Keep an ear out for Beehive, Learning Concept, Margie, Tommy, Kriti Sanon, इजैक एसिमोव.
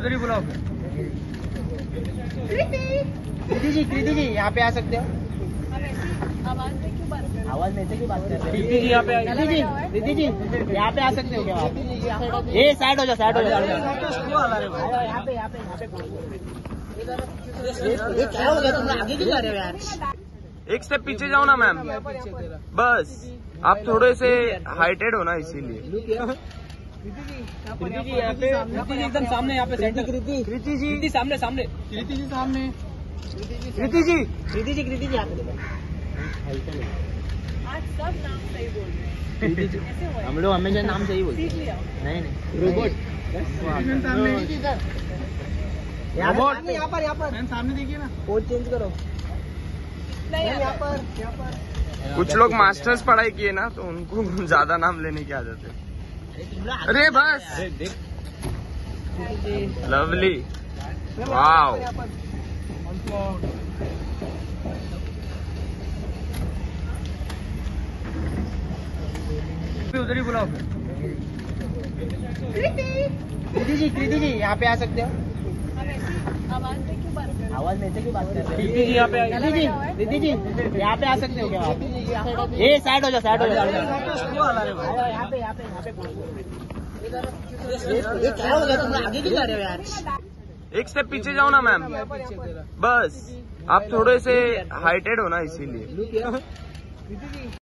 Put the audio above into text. उधर ही बुलाओ। कृति जी, कृति जी यहाँ पे आ सकते हो। आवाज नहीं से क्यों बात कर रहे हो? कृति जी यहाँ पे, कृति जी यहाँ पे आ सकते हो क्या आप? ये साइड हो जाओ, साइड हो जाओ। ये क्या हो गया, तुम आगे क्यों जा रहे हो यार? एक स्टेप पीछे जाओ ना मैम, बस आप थोड़े से हाइटेड हो ना इसीलिए। कृति जी यहाँ पे, कृति जी एकदम सामने यहाँ पे, कृति कृति जी सामने, सामने कृति जी सामने, कृति जी, कृति जी, कृति जी यहाँ पे। आज सब नाम सही बोल रहे हैं हम लोग, हमेशा नाम सही बोलते हैं। नहीं रोबोट यहाँ पर, यहाँ पर सामने देखिए ना, कोच चेंज करो। यहाँ पर कुछ लोग मास्टर्स पढ़ाई किए ना तो उनको ज्यादा नाम लेने के आ जाते। अरे बस, लवली, वाव। उधर ही बुलाओ। कृति जी, कृति जी यहाँ पे आ सकते हो। आवाज नहीं से क्यों बात कर रहे हो? कृति जी यहाँ पे, कृति जी यहाँ पे आ सकते हो क्या आप? ये साइड हो जाओ, साइड हो जाओ। ये क्या हो गया, तुम आगे क्यों जा रहे हो यार? एक स्टेप पीछे जाओ ना मैम, बस आप थोड़े से हाइटेड हो ना इसीलिए।